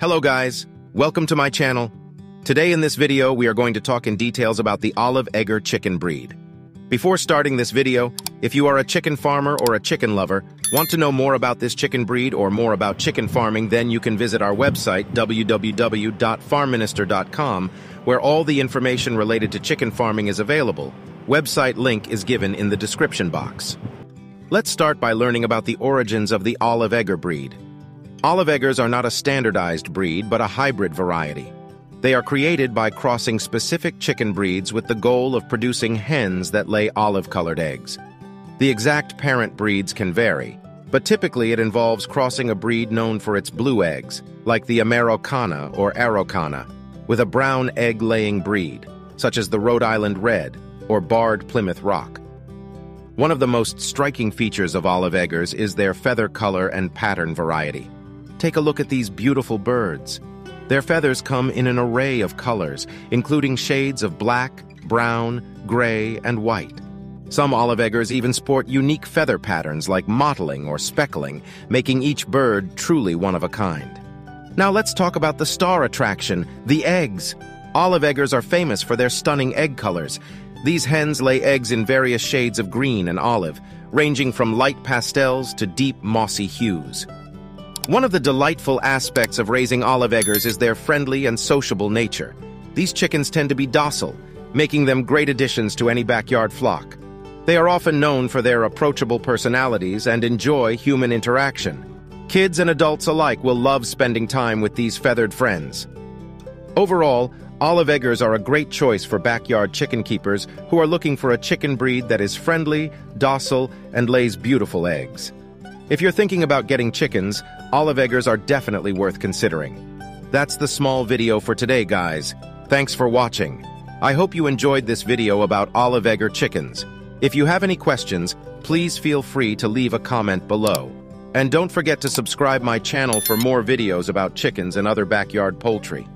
Hello guys, welcome to my channel. Today in this video we are going to talk in details about the Olive Egger chicken breed. Before starting this video, if you are a chicken farmer or a chicken lover, want to know more about this chicken breed or more about chicken farming, then you can visit our website www.farmminister.com, where all the information related to chicken farming is available. Website link is given in the description box. Let's start by learning about the origins of the Olive Egger breed. Olive Eggers are not a standardized breed, but a hybrid variety. They are created by crossing specific chicken breeds with the goal of producing hens that lay olive-colored eggs. The exact parent breeds can vary, but typically it involves crossing a breed known for its blue eggs, like the Ameraucana or Araucana, with a brown egg-laying breed, such as the Rhode Island Red or Barred Plymouth Rock. One of the most striking features of Olive Eggers is their feather color and pattern variety. Take a look at these beautiful birds. Their feathers come in an array of colors, including shades of black, brown, gray, and white. Some Olive Eggers even sport unique feather patterns like mottling or speckling, making each bird truly one of a kind. Now let's talk about the star attraction, the eggs. Olive Eggers are famous for their stunning egg colors. These hens lay eggs in various shades of green and olive, ranging from light pastels to deep mossy hues. One of the delightful aspects of raising Olive Eggers is their friendly and sociable nature. These chickens tend to be docile, making them great additions to any backyard flock. They are often known for their approachable personalities and enjoy human interaction. Kids and adults alike will love spending time with these feathered friends. Overall, Olive Eggers are a great choice for backyard chicken keepers who are looking for a chicken breed that is friendly, docile, and lays beautiful eggs. If you're thinking about getting chickens, Olive Eggers are definitely worth considering. That's the small video for today, guys. Thanks for watching. I hope you enjoyed this video about Olive Egger chickens. If you have any questions, please feel free to leave a comment below. And don't forget to subscribe my channel for more videos about chickens and other backyard poultry.